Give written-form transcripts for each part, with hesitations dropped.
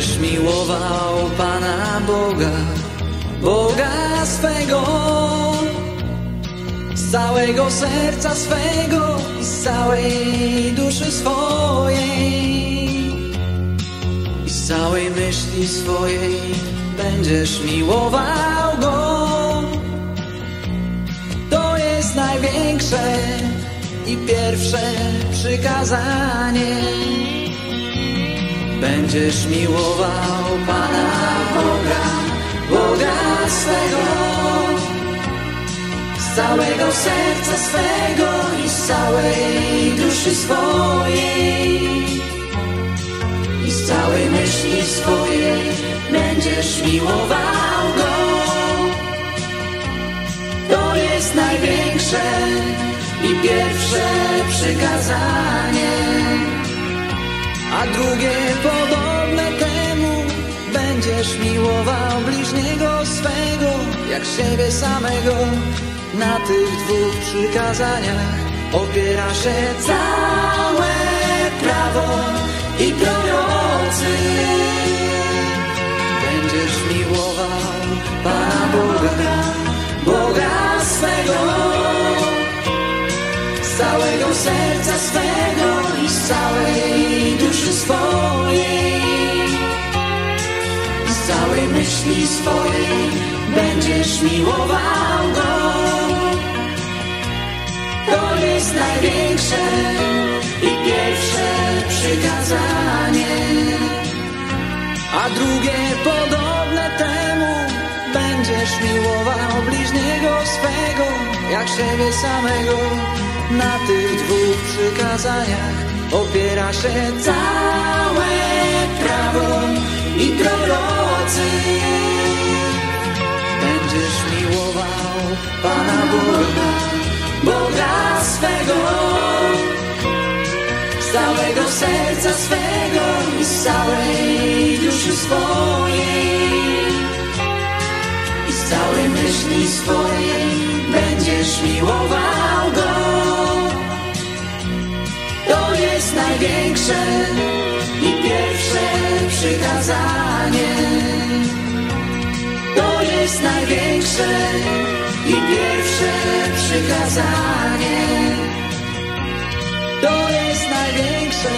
będziesz miłował Pana Boga, Boga swego, z całego serca swego i z całej duszy swojej i z całej myśli swojej będziesz miłował Go. To jest największe i pierwsze przykazanie. Będziesz miłował Pana Boga, Boga swego, z całego serca swego i z całej duszy swojej i z całej myśli swojej będziesz miłował Go. To jest największe i pierwsze przykazanie, a drugie podobne temu: będziesz miłował bliźniego swego jak siebie samego. Na tych dwóch przykazaniach opiera się całe prawo i prorocy. Będziesz miłował Pana Boga, Boga swego, z całego serca swego i z całej duszy swojej i z całej myśli swojej będziesz miłował Go. To jest największe i pierwsze przykazanie, a drugie podobne temu: będziesz miłował bliźniego swego jak siebie samego. Na tych dwóch przykazaniach opiera się całe prawo i prorocy. Będziesz miłował Pana Boga, Boga swego, z całego serca swego i z całej duszy swojej i z całej myśli swojej będziesz miłował Go. To jest największe i pierwsze przykazanie. To jest największe i pierwsze przykazanie. To jest największe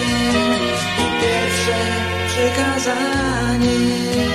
i pierwsze przykazanie.